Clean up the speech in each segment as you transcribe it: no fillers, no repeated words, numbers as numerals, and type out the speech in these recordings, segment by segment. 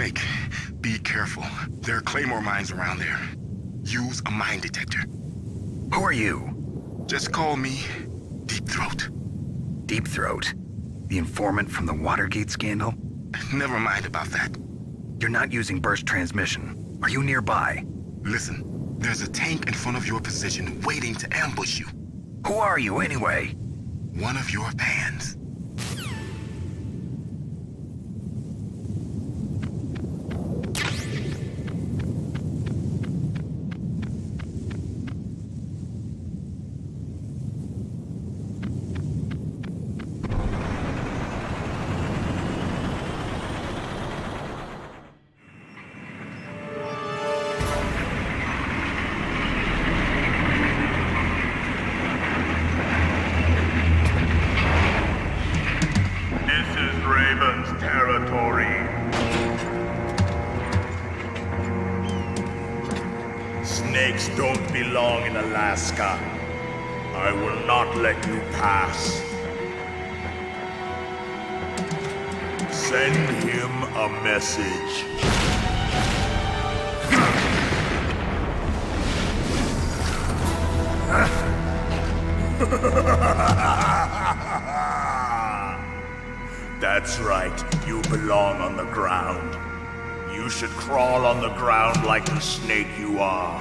make. Be careful. There are claymore mines around there. Use a mine detector. Who are you? Just call me Deep Throat. Deep Throat? The informant from the Watergate scandal? Never mind about that. You're not using burst transmission. Are you nearby? Listen, there's a tank in front of your position waiting to ambush you. Who are you anyway? One of your fans. I will not let you pass. Send him a message. That's right, you belong on the ground. You should crawl on the ground like the snake you are.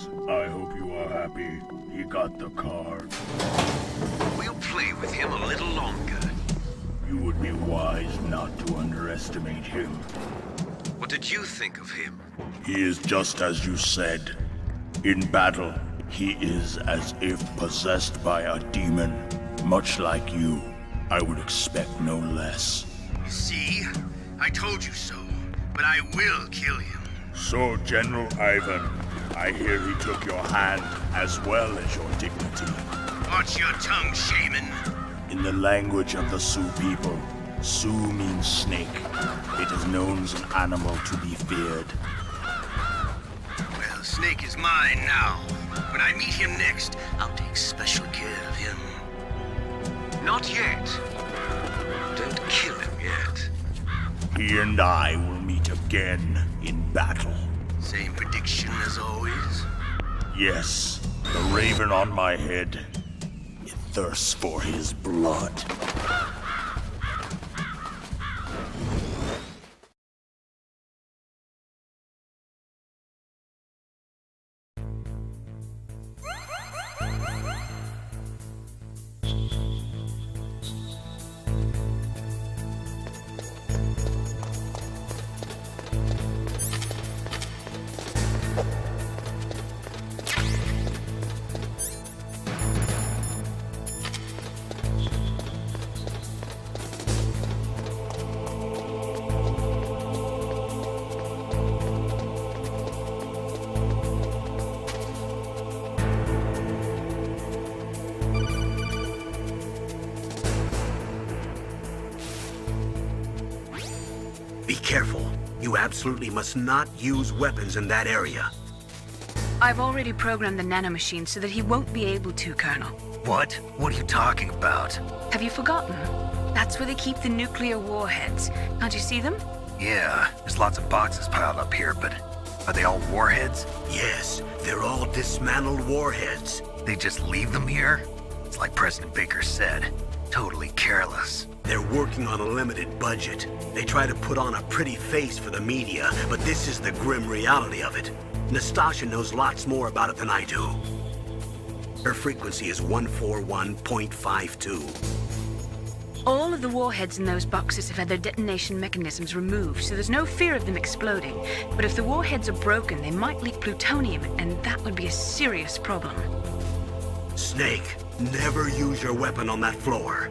Charles. I hope you are happy. He got the card. We'll play with him a little longer. You would be wise not to underestimate him. What did you think of him? He is just as you said. In battle, he is as if possessed by a demon. Much like you, I would expect no less. See? I told you so, but I will kill him. So, General Ivan, I hear he took your hand as well as your dignity. Watch your tongue, shaman. In the language of the Sioux people, Sioux means snake. It is known as an animal to be feared. Well, snake is mine now. When I meet him next, I'll take special care of him. Not yet. Don't kill him yet. He and I will meet again in battle. Same prediction as always? Yes. The raven on my head. It thirsts for his blood. Absolutely must not use weapons in that area. I've already programmed the nanomachine so that he won't be able to, Colonel. What? What are you talking about? Have you forgotten? That's where they keep the nuclear warheads. Can't you see them? Yeah, there's lots of boxes piled up here, but are they all warheads? Yes, they're all dismantled warheads. They just leave them here? It's like President Baker said, totally careless. They're working on a limited budget. They try to put on a pretty face for the media, but this is the grim reality of it. Nastasha knows lots more about it than I do. Her frequency is 141.52. All of the warheads in those boxes have had their detonation mechanisms removed, so there's no fear of them exploding. But if the warheads are broken, they might leak plutonium, and that would be a serious problem. Snake, never use your weapon on that floor.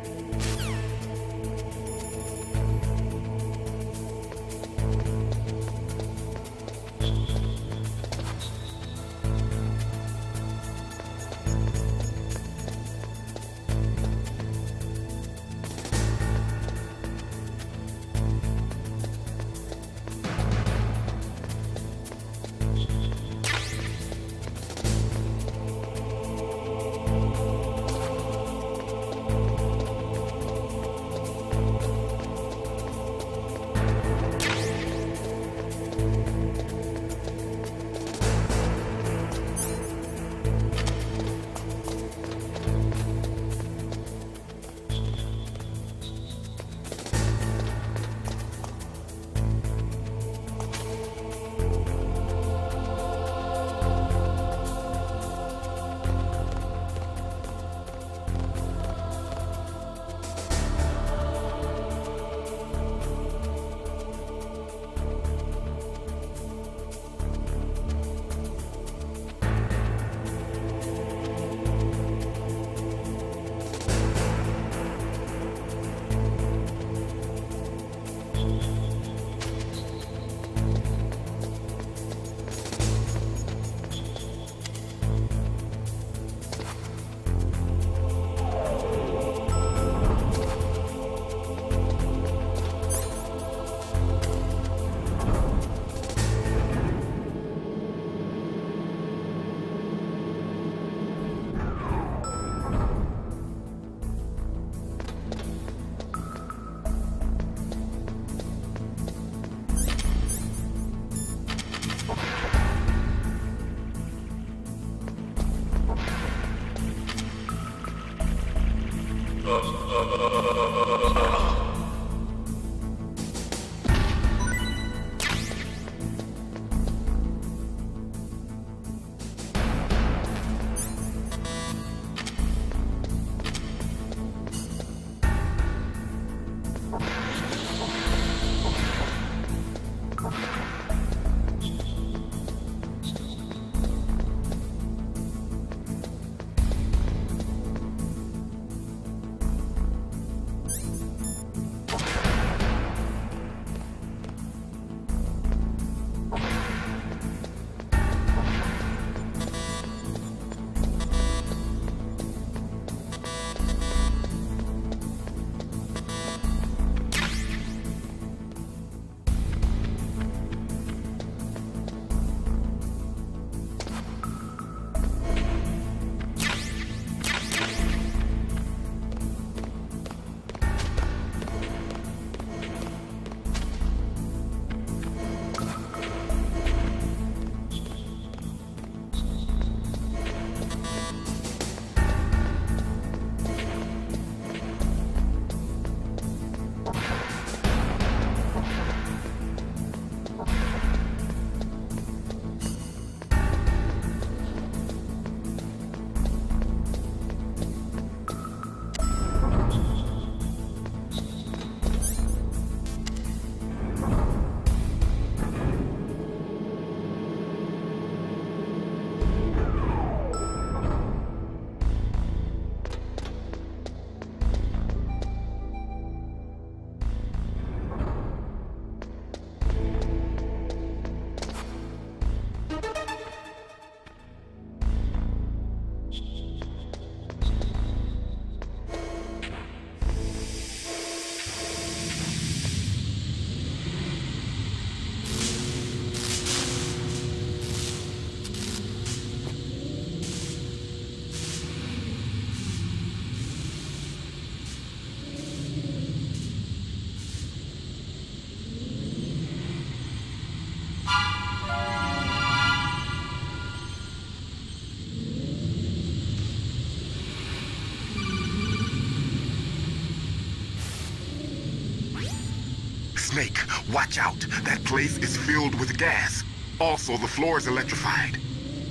snake. Watch out. That place is filled with gas. Also, the floor is electrified.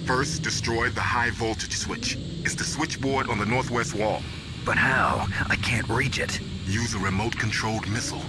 First, destroy the high voltage switch. It's the switchboard on the northwest wall. But how? I can't reach it. Use a remote-controlled missile.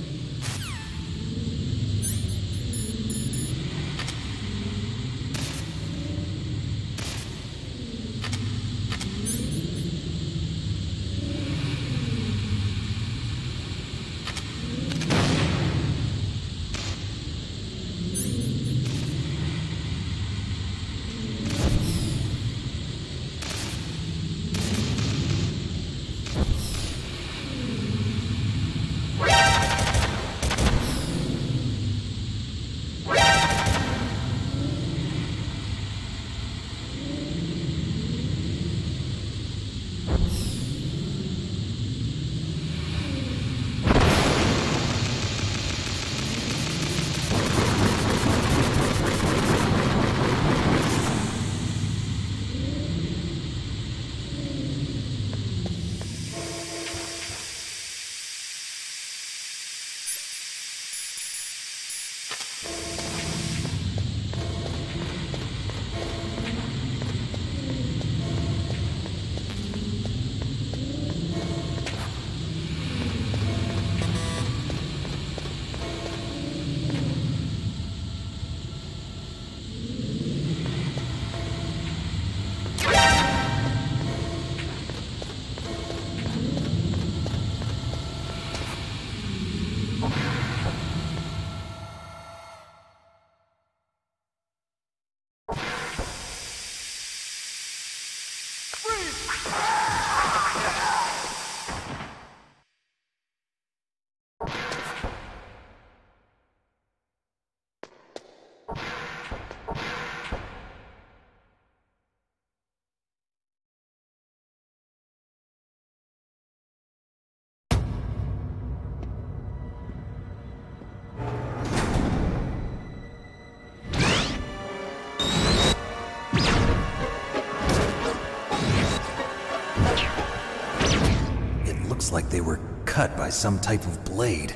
Like they were cut by some type of blade.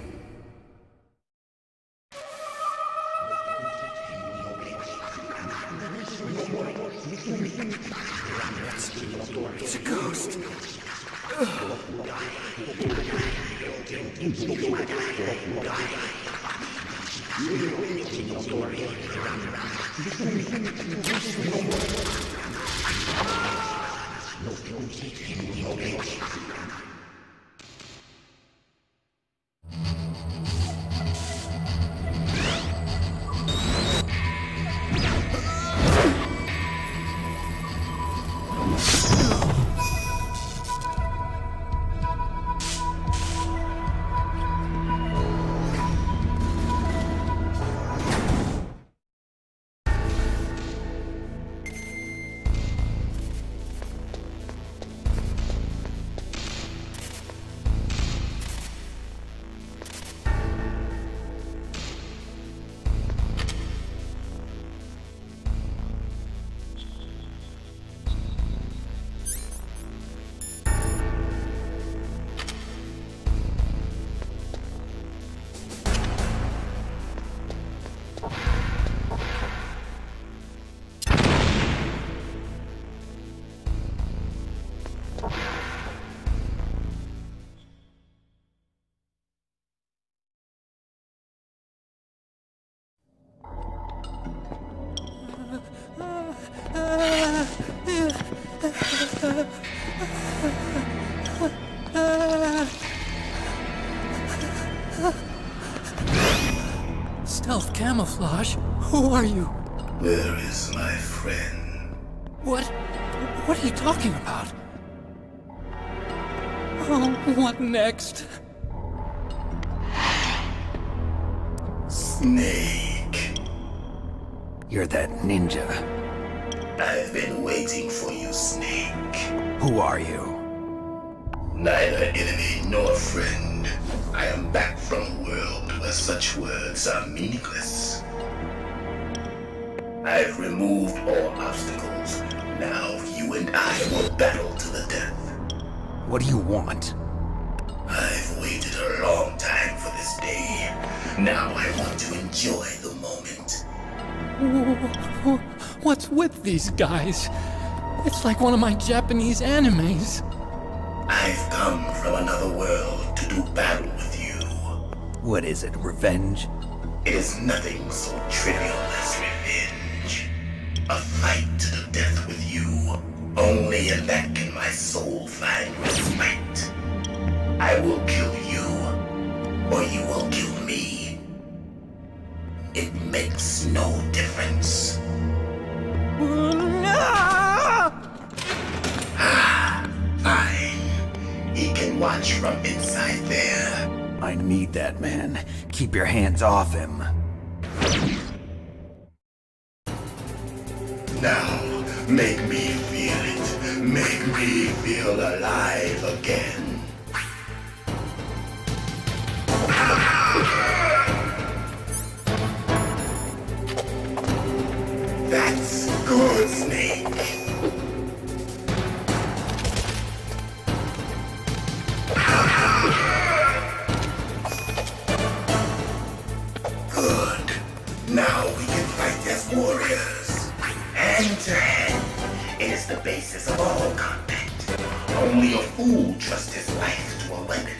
It's a ghost. Camouflage? Who are you? Where is my friend? What are you talking about? Oh, what next? Snake. You're that ninja. I've been waiting for you, Snake. Who are you? Neither enemy nor friend. I am back from a world where such words are meaningless. I've removed all obstacles. Now you and I will battle to the death. What do you want? I've waited a long time for this day. Now I want to enjoy the moment. What's with these guys? It's like one of my Japanese animes. I've come from another world to do battle with you. What is it, revenge? It is nothing so trivial as revenge. A fight to the death with you. Only in that can my soul find respite. I will kill you, or you will kill me. It makes no difference. Ah, fine. He can watch from inside there. I need that man. Keep your hands off him. Now. Make me feel it. Make me feel alive again. That's good, Snake. Good. Now we can fight as warriors. Hand to hand. It is the basis of all combat. Only a fool trusts his life to a weapon.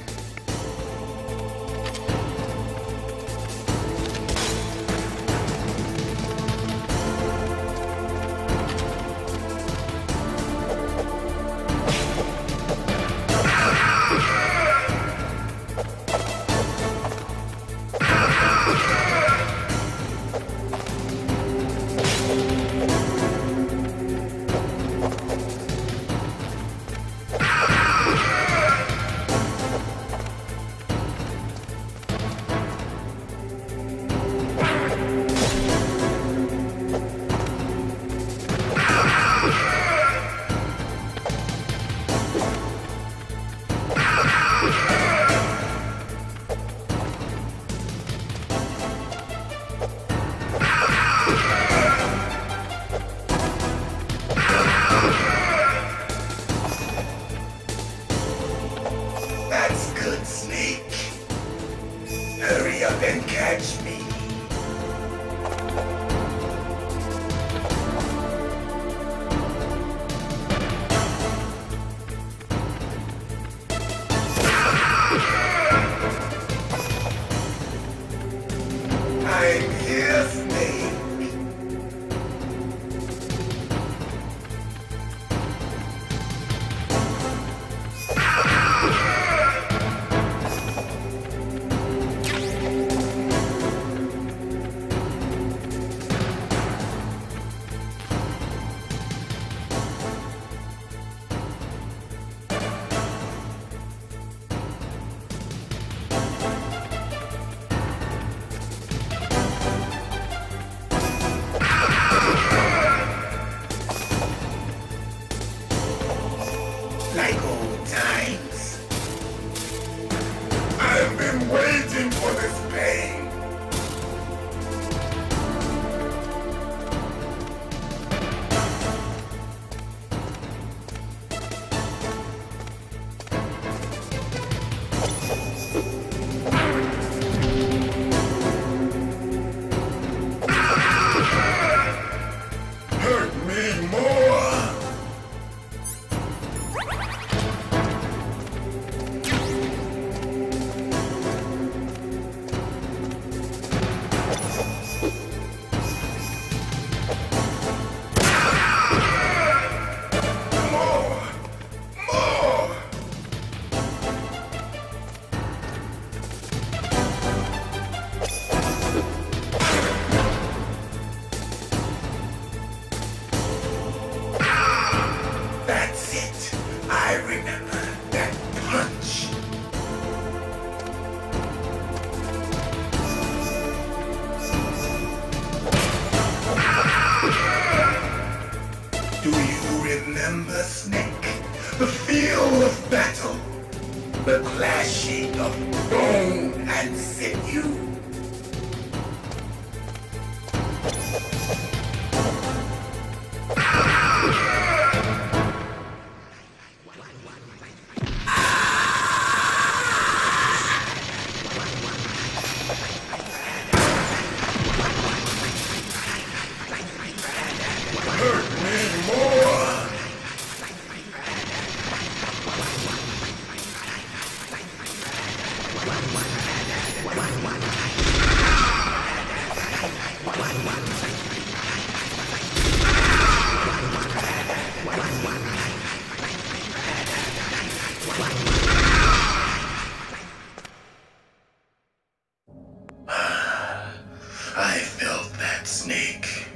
I felt that snake.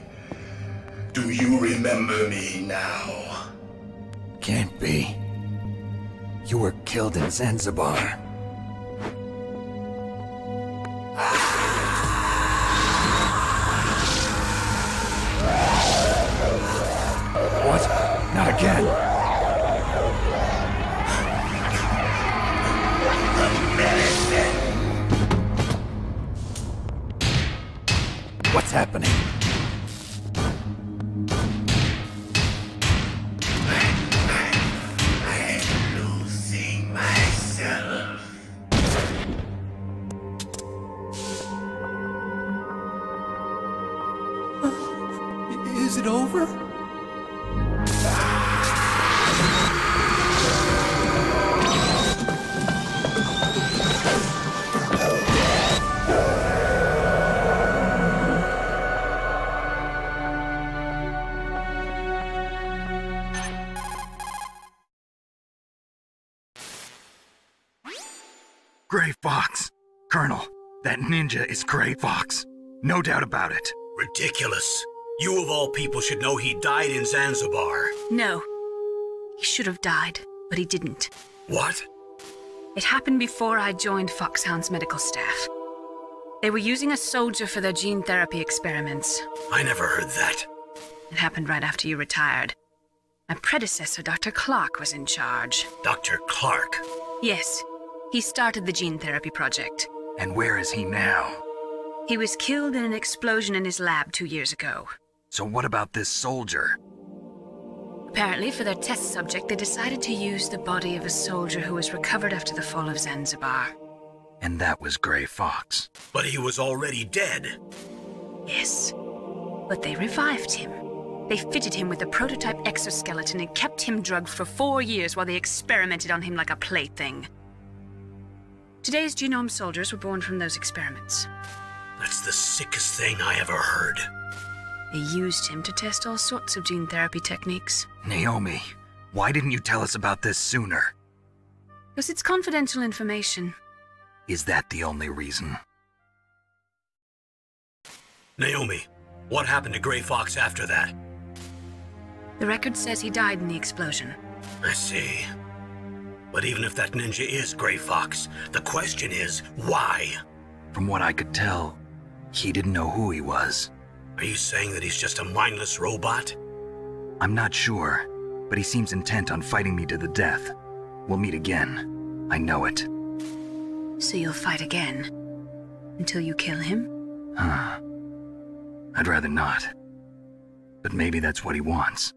Do you remember me now? Can't be. You were killed in Zanzibar. What? Not again! What's happening? I'm losing myself. Is it over? Grey Fox! Colonel, that ninja is Grey Fox. No doubt about it. Ridiculous. You of all people should know he died in Zanzibar. No. He should have died, but he didn't. What? It happened before I joined Foxhound's medical staff. They were using a soldier for their gene therapy experiments. I never heard that. It happened right after you retired. My predecessor, Dr. Clark, was in charge. Dr. Clark? Yes. He started the gene therapy project. And where is he now? He was killed in an explosion in his lab 2 years ago. So what about this soldier? Apparently, for their test subject, they decided to use the body of a soldier who was recovered after the fall of Zanzibar. And that was Grey Fox. But he was already dead. Yes. But they revived him. They fitted him with a prototype exoskeleton and kept him drugged for 4 years while they experimented on him like a plaything. Today's genome soldiers were born from those experiments. That's the sickest thing I ever heard. They used him to test all sorts of gene therapy techniques. Naomi, why didn't you tell us about this sooner? Because it's confidential information. Is that the only reason? Naomi, what happened to Grey Fox after that? The record says he died in the explosion. I see. But even if that ninja is Grey Fox, the question is, why? From what I could tell, he didn't know who he was. Are you saying that he's just a mindless robot? I'm not sure, but he seems intent on fighting me to the death. We'll meet again. I know it. So you'll fight again? Until you kill him? Huh. I'd rather not. But maybe that's what he wants.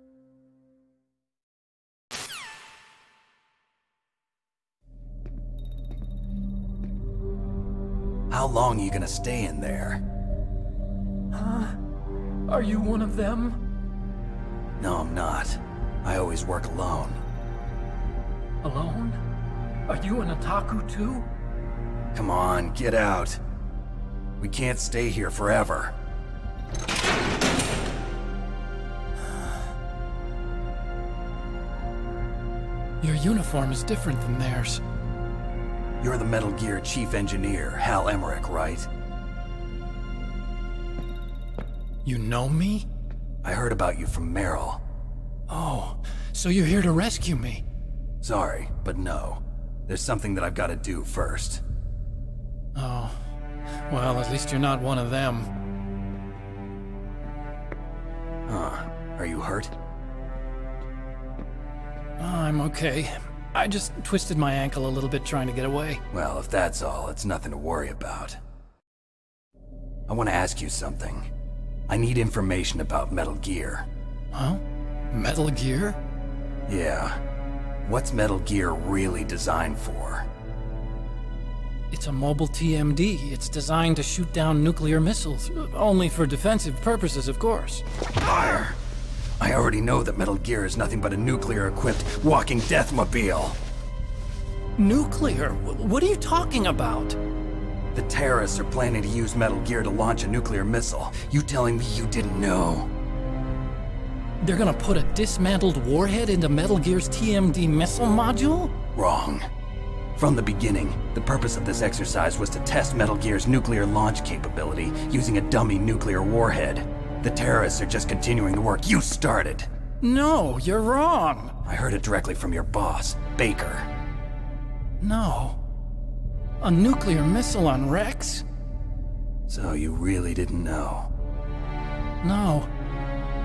How long are you gonna stay in there? Huh? Are you one of them? No, I'm not. I always work alone. Alone? Are you an otaku too? Come on, get out. We can't stay here forever. Your uniform is different than theirs. You're the Metal Gear Chief Engineer, Hal Emmerich, right? You know me? I heard about you from Merrill. Oh, so you're here to rescue me? Sorry, but no. There's something that I've got to do first. Oh, well, at least you're not one of them. Huh, are you hurt? I'm okay. I just twisted my ankle a little bit trying to get away. Well, if that's all, it's nothing to worry about. I want to ask you something. I need information about Metal Gear. Huh? Metal Gear? Yeah. What's Metal Gear really designed for? It's a mobile TMD. It's designed to shoot down nuclear missiles. Only for defensive purposes, of course. Arr! I already know that Metal Gear is nothing but a nuclear-equipped, walking deathmobile. Nuclear? What are you talking about? The terrorists are planning to use Metal Gear to launch a nuclear missile. You telling me you didn't know? They're gonna put a dismantled warhead into Metal Gear's TMD missile module? Wrong. From the beginning, the purpose of this exercise was to test Metal Gear's nuclear launch capability using a dummy nuclear warhead. The terrorists are just continuing the work you started. No, you're wrong. I heard it directly from your boss, Baker. No. A nuclear missile on Rex? So you really didn't know? No.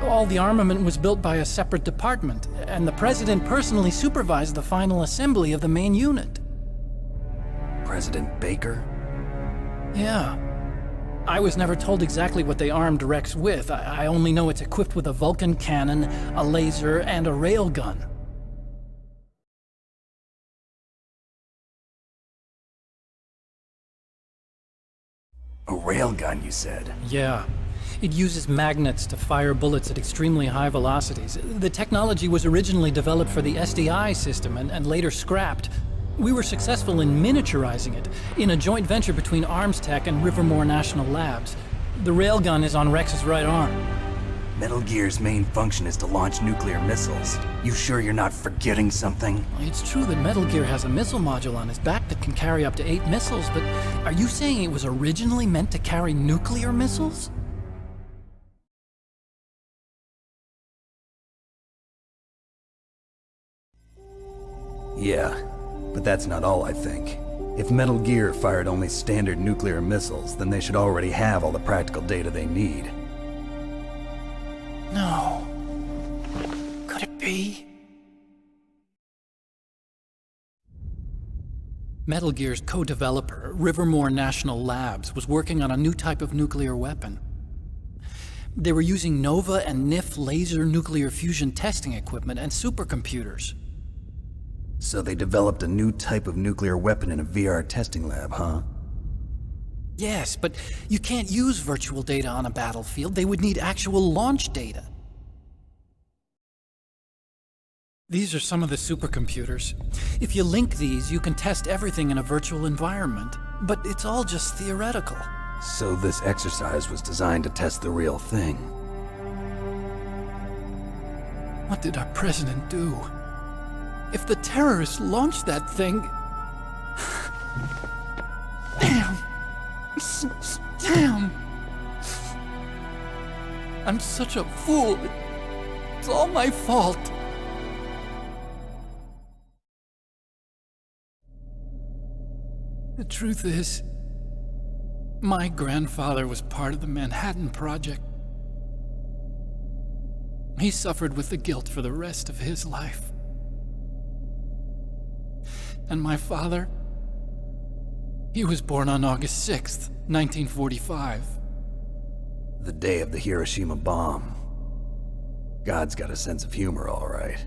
All the armament was built by a separate department, and the President personally supervised the final assembly of the main unit. President Baker? Yeah. I was never told exactly what they armed Rex with. I only know it's equipped with a Vulcan cannon, a laser, and a railgun. A railgun, you said? Yeah. It uses magnets to fire bullets at extremely high velocities. The technology was originally developed for the SDI system and later scrapped. We were successful in miniaturizing it, in a joint venture between Arms Tech and Livermore National Labs. The railgun is on Rex's right arm. Metal Gear's main function is to launch nuclear missiles. You sure you're not forgetting something? It's true that Metal Gear has a missile module on his back that can carry up to 8 missiles, but are you saying it was originally meant to carry nuclear missiles? Yeah. But that's not all, I think. If Metal Gear fired only standard nuclear missiles, then they should already have all the practical data they need. No. Could it be? Metal Gear's co-developer, Livermore National Labs, was working on a new type of nuclear weapon. They were using Nova and NIF laser nuclear fusion testing equipment and supercomputers. So they developed a new type of nuclear weapon in a VR testing lab, huh? Yes, but you can't use virtual data on a battlefield. They would need actual launch data. These are some of the supercomputers. If you link these, you can test everything in a virtual environment. But it's all just theoretical. So this exercise was designed to test the real thing. What did our president do? If the terrorists launched that thing... Damn! Damn! I'm such a fool. It's all my fault. The truth is, my grandfather was part of the Manhattan Project. He suffered with the guilt for the rest of his life. And my father? He was born on August 6th, 1945. The day of the Hiroshima bomb. God's got a sense of humor, all right.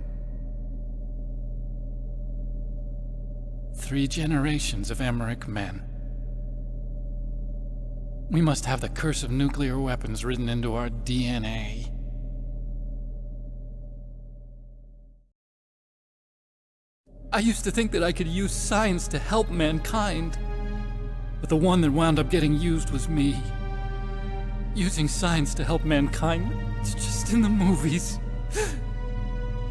3 generations of Emmerich men. We must have the curse of nuclear weapons written into our DNA. I used to think that I could use science to help mankind, but the one that wound up getting used was me. Using science to help mankind, it's just in the movies.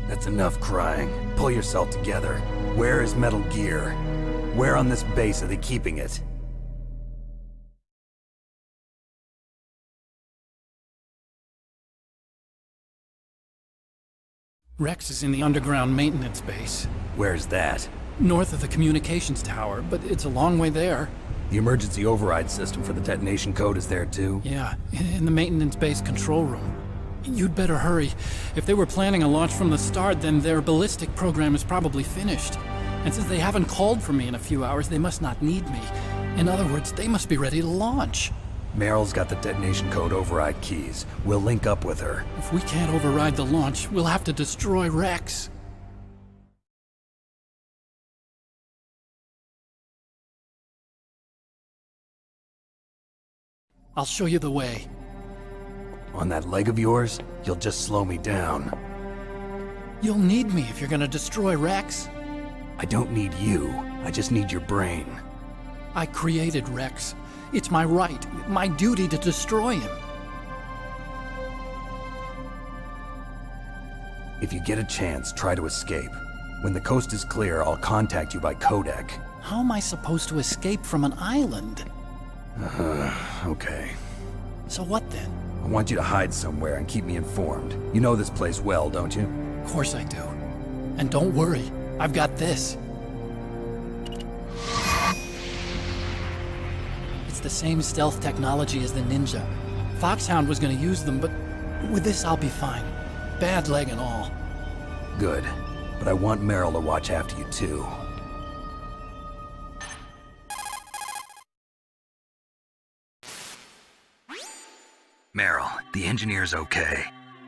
That's enough crying. Pull yourself together. Where is Metal Gear? Where on this base are they keeping it? Rex is in the underground maintenance base. Where's that? North of the communications tower, but it's a long way there. The emergency override system for the detonation code is there too? Yeah, in the maintenance base control room. You'd better hurry. If they were planning a launch from the start, then their ballistic program is probably finished. And since they haven't called for me in a few hours, they must not need me. In other words, they must be ready to launch. Meryl's got the detonation code override keys. We'll link up with her. If we can't override the launch, we'll have to destroy Rex. I'll show you the way. On that leg of yours, you'll just slow me down. You'll need me if you're gonna destroy Rex. I don't need you. I just need your brain. I created Rex. It's my right, my duty to destroy him. If you get a chance, try to escape. When the coast is clear, I'll contact you by codec. How am I supposed to escape from an island? Okay. So what then? I want you to hide somewhere and keep me informed. You know this place well, don't you? Of course I do. And don't worry, I've got this. It's the same stealth technology as the Ninja. Foxhound was gonna use them, but with this I'll be fine. Bad leg and all. Good. But I want Merrill to watch after you too. Merrill, the engineer's okay.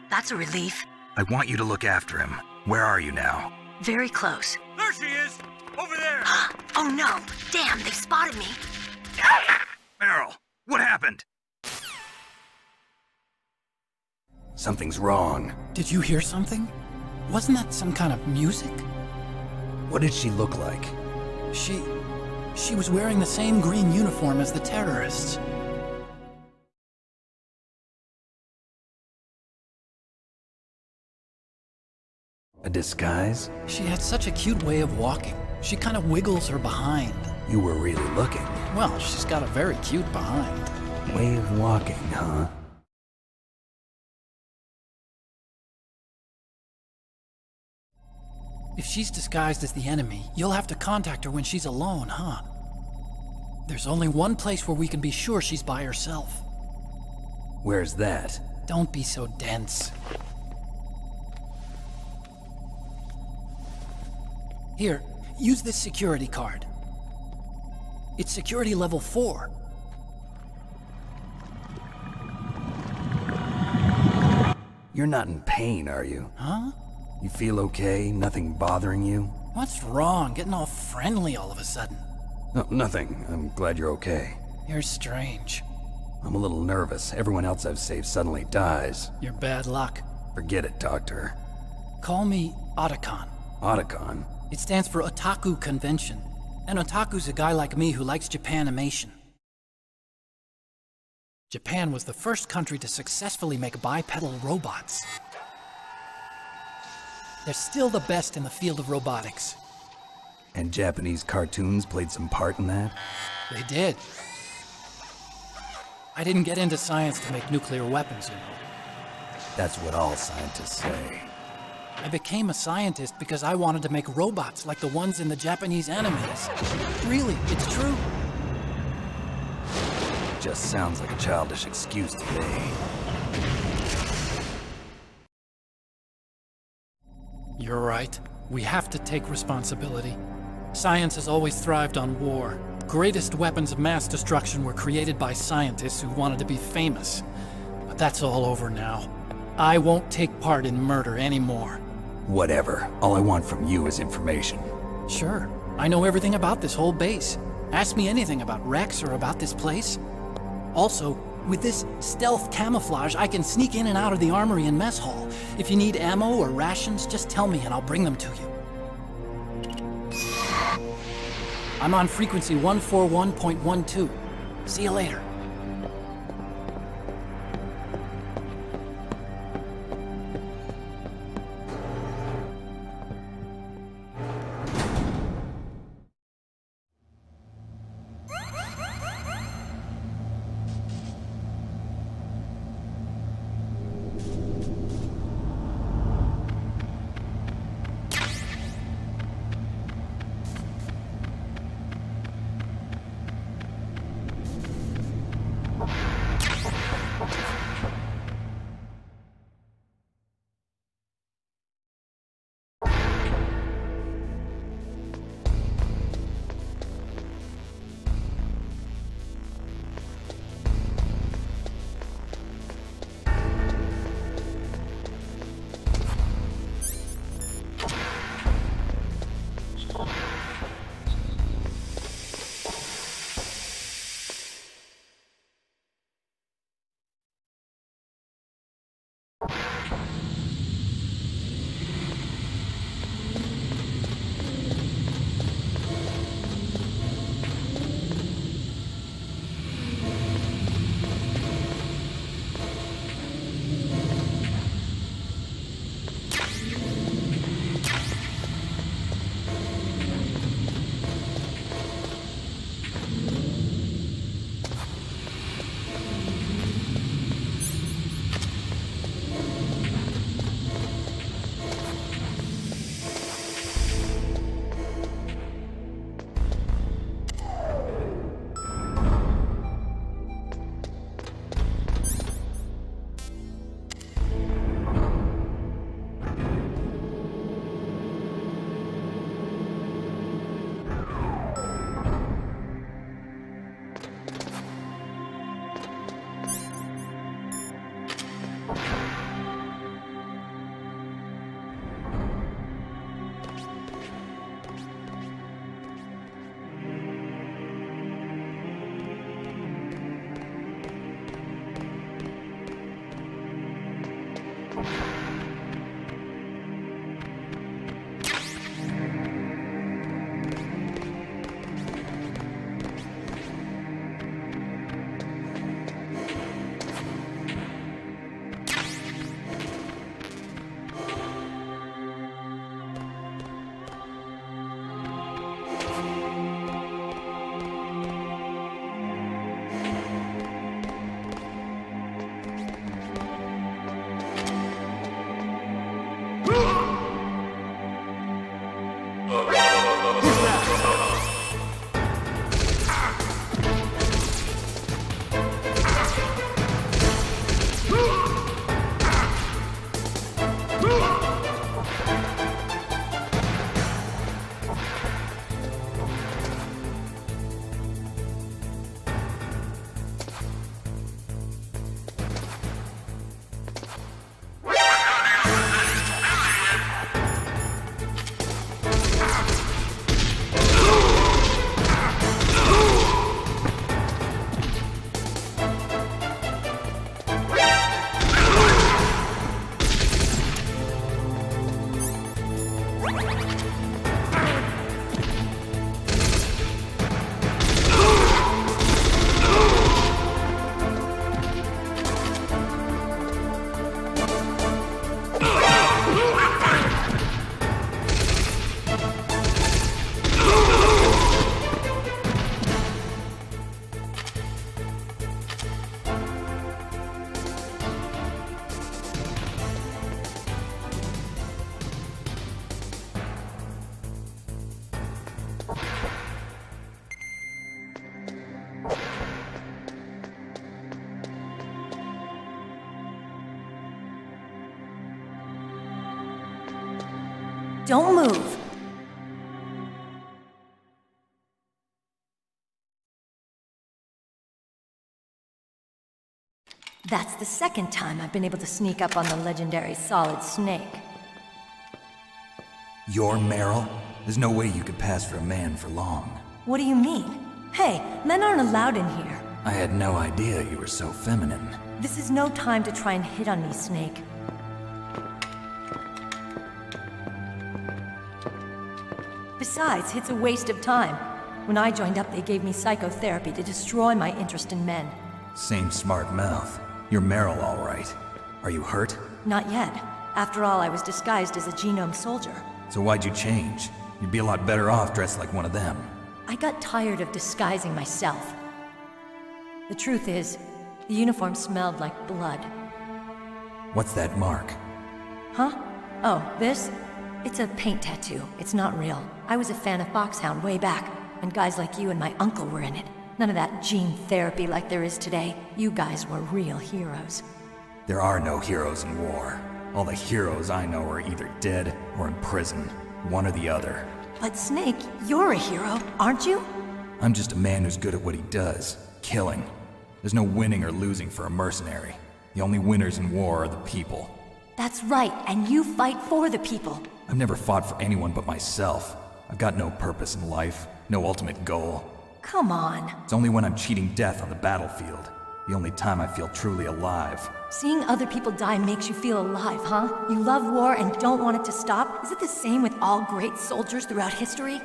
That's a relief. I want you to look after him. Where are you now? Very close. There she is! Over there! Oh no! Damn, they spotted me! Merrill, what happened? Something's wrong. Did you hear something? Wasn't that some kind of music? What did she look like? She was wearing the same green uniform as the terrorists. A disguise? She had such a cute way of walking. She kind of wiggles her behind. You were really looking. Well, she's got a very cute behind. Way of walking, huh? If she's disguised as the enemy, you'll have to contact her when she's alone, huh? There's only one place where we can be sure she's by herself. Where's that? Don't be so dense. Here, use this security card. It's security level 4. You're not in pain, are you? Huh? You feel okay? Nothing bothering you? What's wrong? Getting all friendly all of a sudden. No, nothing. I'm glad you're okay. You're strange. I'm a little nervous. Everyone else I've saved suddenly dies. Your bad luck. Forget it, Doctor. Call me Otacon. Otacon? It stands for Otaku Convention. And otaku's a guy like me who likes Japanimation. Japan was the first country to successfully make bipedal robots. They're still the best in the field of robotics. And Japanese cartoons played some part in that? They did. I didn't get into science to make nuclear weapons, you know. That's what all scientists say. I became a scientist because I wanted to make robots like the ones in the Japanese animes. Really, it's true. It just sounds like a childish excuse to me. You're right. We have to take responsibility. Science has always thrived on war. Greatest weapons of mass destruction were created by scientists who wanted to be famous. But that's all over now. I won't take part in murder anymore. Whatever. All I want from you is information. Sure. I know everything about this whole base. Ask me anything about Rex or about this place. Also, with this stealth camouflage, I can sneak in and out of the armory and mess hall. If you need ammo or rations, just tell me and I'll bring them to you. I'm on frequency 141.12. See you later. Don't move. That's the second time I've been able to sneak up on the legendary Solid Snake. You're Merrill? There's no way you could pass for a man for long. What do you mean? Hey, men aren't allowed in here. I had no idea you were so feminine. This is no time to try and hit on me, Snake. Besides, it's a waste of time. When I joined up, they gave me psychotherapy to destroy my interest in men. Same smart mouth. You're Merrill, all right. Are you hurt? Not yet. After all, I was disguised as a genome soldier. So why'd you change? You'd be a lot better off dressed like one of them. I got tired of disguising myself. The truth is, the uniform smelled like blood. What's that mark? Huh? Oh, this? It's a paint tattoo. It's not real. I was a fan of Foxhound way back, and guys like you and my uncle were in it. None of that gene therapy like there is today. You guys were real heroes. There are no heroes in war. All the heroes I know are either dead or in prison. One or the other. But Snake, you're a hero, aren't you? I'm just a man who's good at what he does. Killing. There's no winning or losing for a mercenary. The only winners in war are the people. That's right, and you fight for the people. I've never fought for anyone but myself. I've got no purpose in life, no ultimate goal. Come on. It's only when I'm cheating death on the battlefield. The only time I feel truly alive. Seeing other people die makes you feel alive, huh? You love war and don't want it to stop? Is it the same with all great soldiers throughout history?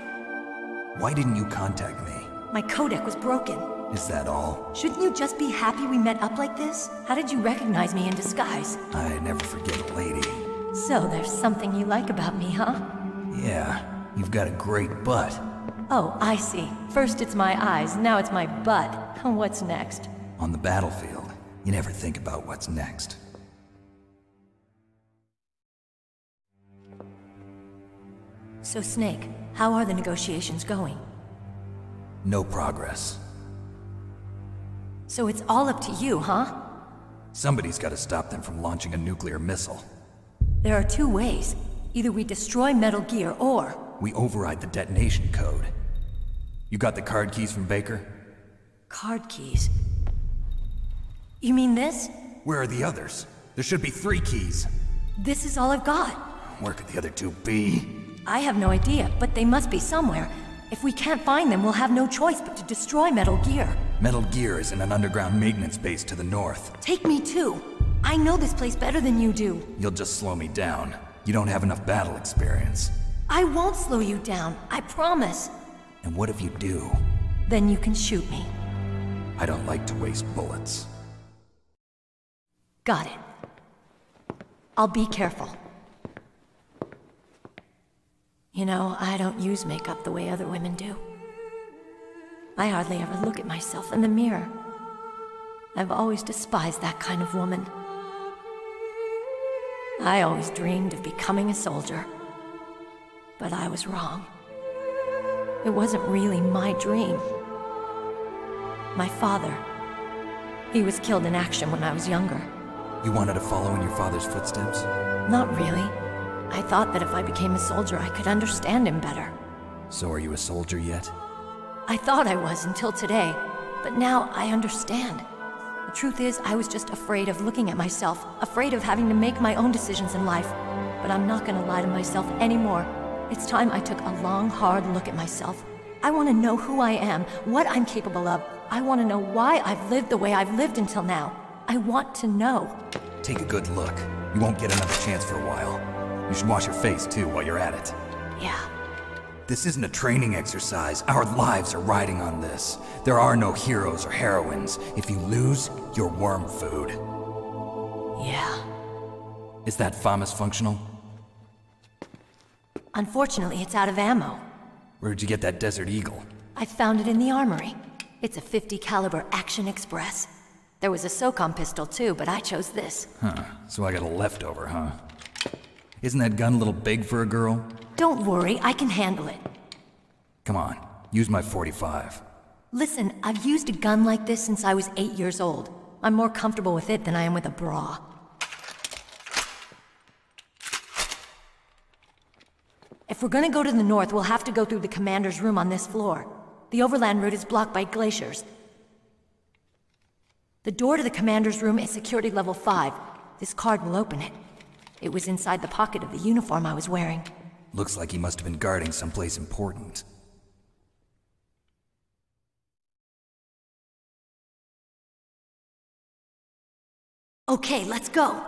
Why didn't you contact me? My codec was broken. Is that all? Shouldn't you just be happy we met up like this? How did you recognize me in disguise? I never forget a lady. So there's something you like about me, huh? Yeah, you've got a great butt. Oh, I see. First it's my eyes, now it's my butt. What's next? On the battlefield, you never think about what's next. So Snake, how are the negotiations going? No progress. So it's all up to you, huh? Somebody's got to stop them from launching a nuclear missile. There are two ways. Either we destroy Metal Gear or... we override the detonation code. You got the card keys from Baker? Card keys? You mean this? Where are the others? There should be 3 keys. This is all I've got. Where could the other 2 be? I have no idea, but they must be somewhere. If we can't find them, we'll have no choice but to destroy Metal Gear. Metal Gear is in an underground maintenance base to the north. Take me too. I know this place better than you do. You'll just slow me down. You don't have enough battle experience. I won't slow you down, I promise. And what if you do? Then you can shoot me. I don't like to waste bullets. Got it. I'll be careful. You know, I don't use makeup the way other women do. I hardly ever look at myself in the mirror. I've always despised that kind of woman. I always dreamed of becoming a soldier. But I was wrong. It wasn't really my dream. My father, he was killed in action when I was younger. You wanted to follow in your father's footsteps? Not really. I thought that if I became a soldier, I could understand him better. So are you a soldier yet? I thought I was until today, but now I understand. The truth is, I was just afraid of looking at myself, afraid of having to make my own decisions in life. But I'm not gonna lie to myself anymore. It's time I took a long, hard look at myself. I want to know who I am, what I'm capable of. I want to know why I've lived the way I've lived until now. I want to know. Take a good look. You won't get another chance for a while. You should wash your face, too, while you're at it. Yeah. This isn't a training exercise. Our lives are riding on this. There are no heroes or heroines. If you lose, you're worm food. Yeah. Is that FAMAS functional? Unfortunately, it's out of ammo. Where'd you get that Desert Eagle? I found it in the armory. It's a .50 caliber Action Express. There was a SOCOM pistol too, but I chose this. Huh, so I got a leftover, huh? Isn't that gun a little big for a girl? Don't worry, I can handle it. Come on, use my .45. Listen, I've used a gun like this since I was 8 years old. I'm more comfortable with it than I am with a bra. If we're gonna go to the north, we'll have to go through the commander's room on this floor. The overland route is blocked by glaciers. The door to the commander's room is security level 5. This card will open it. It was inside the pocket of the uniform I was wearing. Looks like he must have been guarding someplace important. Okay, let's go.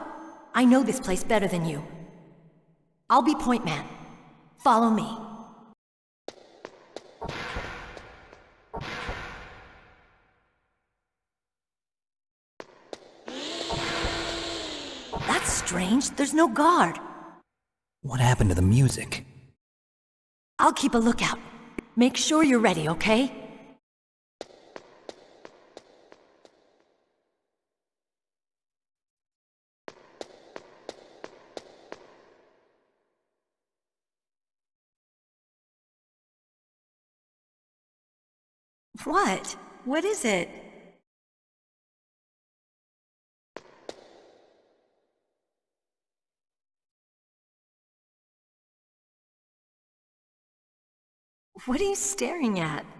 I know this place better than you. I'll be point man. Follow me. That's strange. There's no guard. What happened to the music? I'll keep a lookout. Make sure you're ready, okay? What? What is it? What are you staring at?